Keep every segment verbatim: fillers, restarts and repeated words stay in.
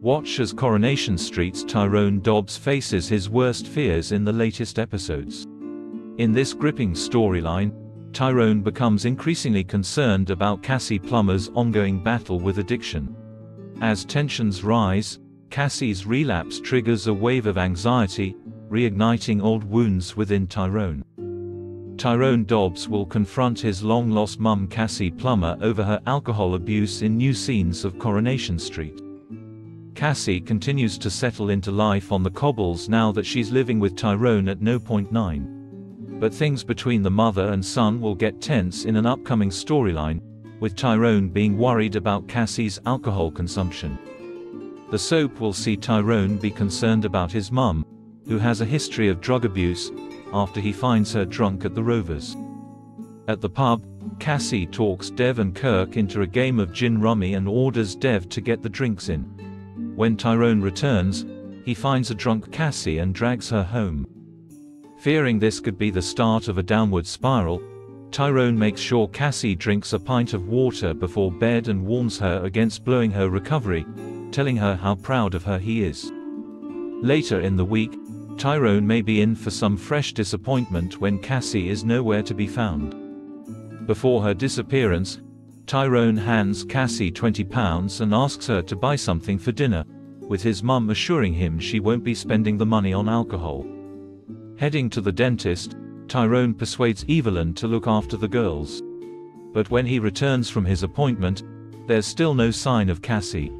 Watch as Coronation Street's Tyrone Dobbs faces his worst fears in the latest episodes. In this gripping storyline, Tyrone becomes increasingly concerned about Cassie Plummer's ongoing battle with addiction. As tensions rise, Cassie's relapse triggers a wave of anxiety, reigniting old wounds within Tyrone. Tyrone Dobbs will confront his long-lost mum Cassie Plummer over her alcohol abuse in new scenes of Coronation Street. Cassie continues to settle into life on the cobbles now that she's living with Tyrone at No Point nine. But things between the mother and son will get tense in an upcoming storyline, with Tyrone being worried about Cassie's alcohol consumption. The soap will see Tyrone be concerned about his mum, who has a history of drug abuse, after he finds her drunk at the Rovers. At the pub, Cassie talks Dev and Kirk into a game of gin rummy and orders Dev to get the drinks in. When Tyrone returns, he finds a drunk Cassie and drags her home. Fearing this could be the start of a downward spiral, Tyrone makes sure Cassie drinks a pint of water before bed and warns her against blowing her recovery, telling her how proud of her he is. Later in the week, Tyrone may be in for some fresh disappointment when Cassie is nowhere to be found. Before her disappearance, Tyrone hands Cassie twenty pounds and asks her to buy something for dinner, with his mum assuring him she won't be spending the money on alcohol. Heading to the dentist, Tyrone persuades Evelyn to look after the girls. But when he returns from his appointment, there's still no sign of Cassie.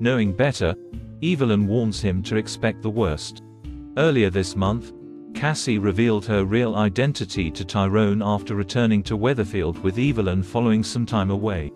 Knowing better, Evelyn warns him to expect the worst. Earlier this month, Cassie revealed her real identity to Tyrone after returning to Weatherfield with Evelyn following some time away.